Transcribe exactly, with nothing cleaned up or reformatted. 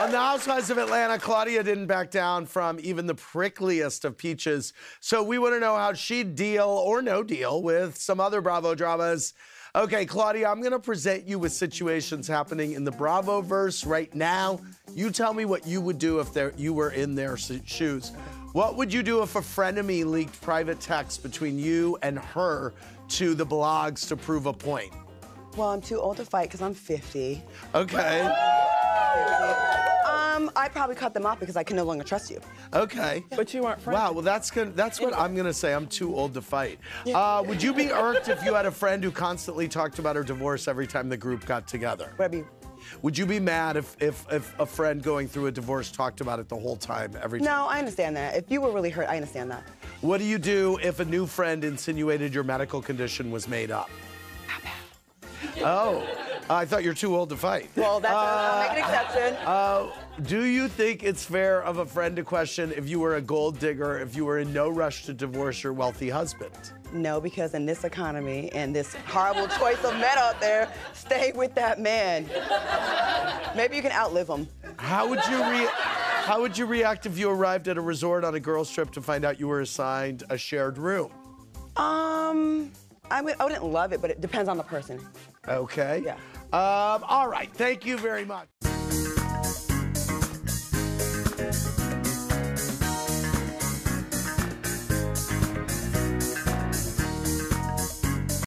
On the Housewives of Atlanta, Claudia didn't back down from even the prickliest of peaches. So we want to know how she'd deal or no deal with some other Bravo dramas. Okay, Claudia, I'm going to present you with situations happening in the Bravo-verse right now. You tell me what you would do if there, you were in their shoes. What would you do if a frenemy leaked private texts between you and her to the blogs to prove a point? Well, I'm too old to fight because I'm fifty. Okay. Um, I probably cut them off because I can no longer trust you. Okay. But you aren't friends. Wow, well, that's gonna, that's what I'm going to say. I'm too old to fight. Yeah. Uh, would you be irked if you had a friend who constantly talked about her divorce every time the group got together? Would I be... Would you be mad if, if, if a friend going through a divorce talked about it the whole time, every time? No, I understand that. If you were really hurt, I understand that. What do you do if a new friend insinuated your medical condition was made up? Oh. Uh, I thought you're too old to fight. Well, that's uh, I'll make an exception. Uh, do you think it's fair of a friend to question if you were a gold digger, if you were in no rush to divorce your wealthy husband? No, because in this economy and this horrible choice of men out there, stay with that man. Maybe you can outlive him. How would you re How would you react if you arrived at a resort on a girls' trip to find out you were assigned a shared room? Um, I, would, I wouldn't love it, but it depends on the person. Okay. Yeah. Um, all right. Thank you very much.